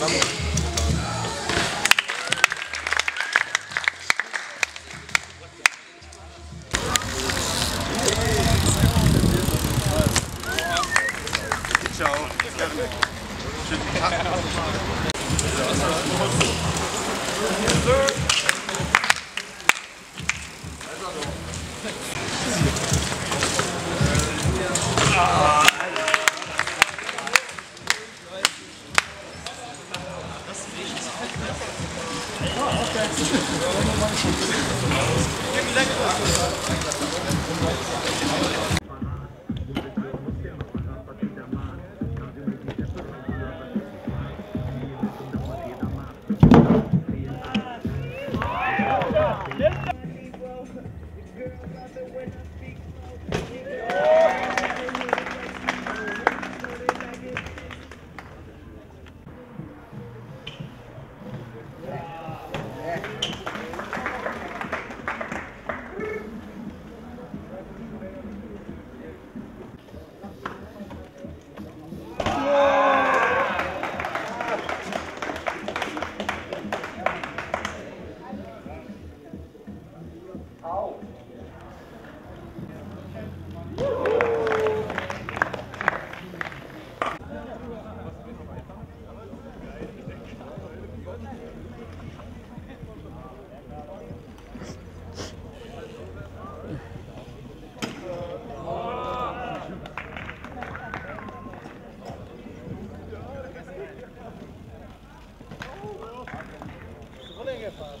vamos. Ciao. Schönen Tag.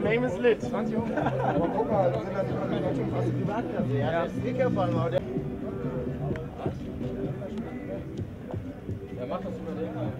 Name is lit. 20 Euro. Aber guck mal, das sind ja schon fast Privatkasse. Ja, das ist dicker vor allem. Ja, mach das über den mal.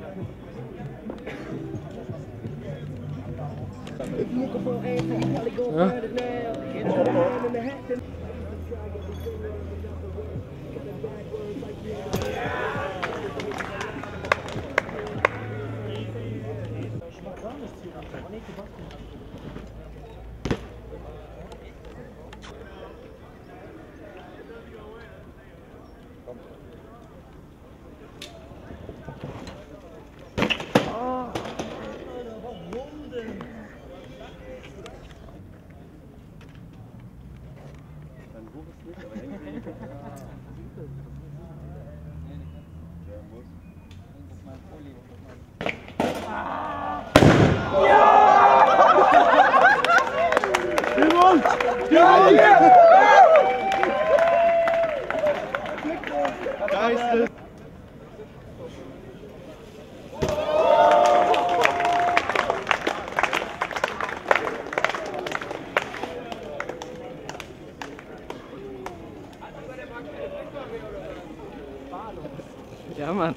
Ja, Mann.